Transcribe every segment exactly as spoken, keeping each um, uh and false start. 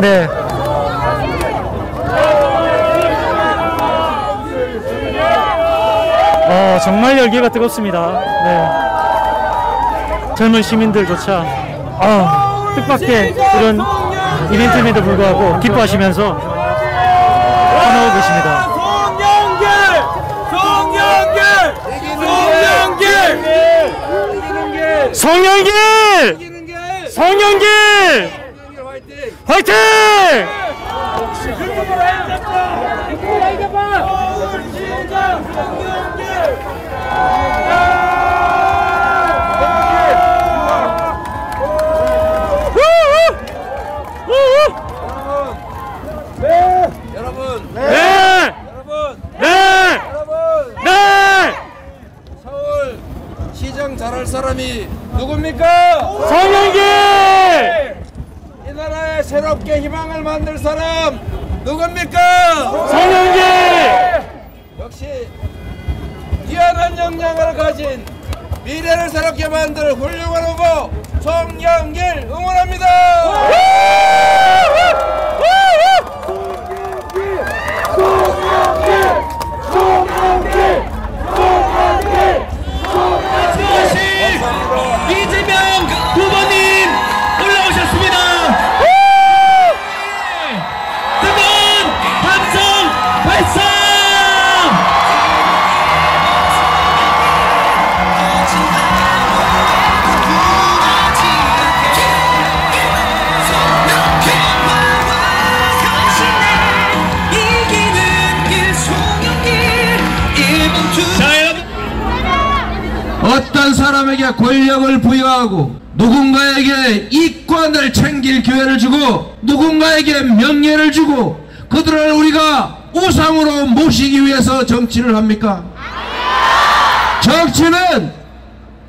네. 어, 정말 열기가 뜨겁습니다. 네. 젊은 시민들조차 아, 뜻밖의 이런 이벤트임에도 불구하고 기뻐하시면서 환호하고 계십니다. 송영길! 송영길! 송영길! 송영길! 화이팅! 여러분! 네! 네! 여러분! 네! 여러분! 네! 서울 시장 잘할 사람이 누굽니까? 송영길! 이 나라에 새롭게 희망을 만들 사람 누굽니까? 송영길! 역시 뛰어난 역량을 가진 미래를 새롭게 만들 훌륭한 후보 송영길 응원합니다! 어떤 사람에게 권력을 부여하고 누군가에게 이권을 챙길 기회를 주고 누군가에게 명예를 주고 그들을 우리가 우상으로 모시기 위해서 정치를 합니까? 정치는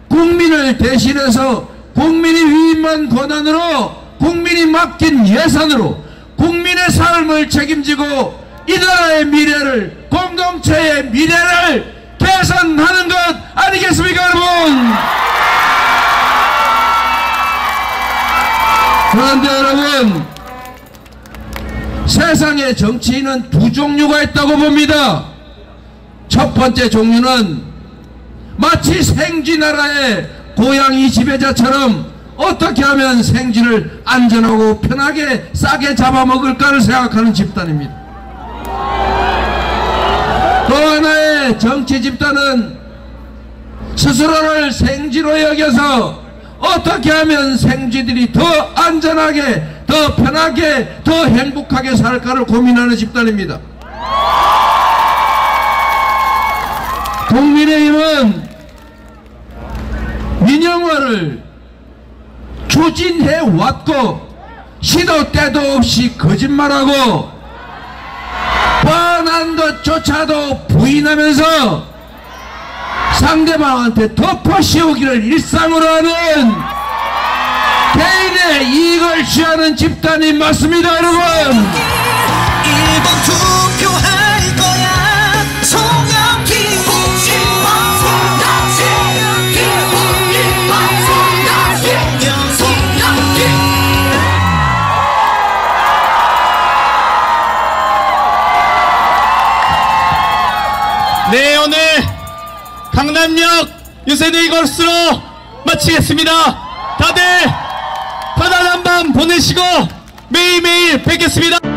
국민을 대신해서 국민이 위임한 권한으로 국민이 맡긴 예산으로 국민의 삶을 책임지고 이 나라의 미래를 공동체의 미래를 개선하는 것 아니겠습니까, 여러분? 그런데 여러분, 세상에 정치인은 두 종류가 있다고 봅니다. 첫 번째 종류는 마치 생쥐 나라의 고양이 지배자처럼 어떻게 하면 생쥐를 안전하고 편하게 싸게 잡아먹을까를 생각하는 집단입니다. 또 하나의 정치 집단은 스스로를 생쥐로 여겨서 어떻게 하면 생쥐들이 더 안전하게, 더 편하게, 더 행복하게 살까를 고민하는 집단입니다. 국민의힘은 민영화를 추진해왔고 시도 때도 없이 거짓말하고 뻔한 것조차도 부인하면서 상대방한테 덮어씌우기를 일상으로 하는 개인의 이익을 취하는 집단이 맞습니다, 여러분. 네, 오늘 강남역 유세데이 걸스로 마치겠습니다. 다들 편안한 밤 보내시고 매일매일 뵙겠습니다.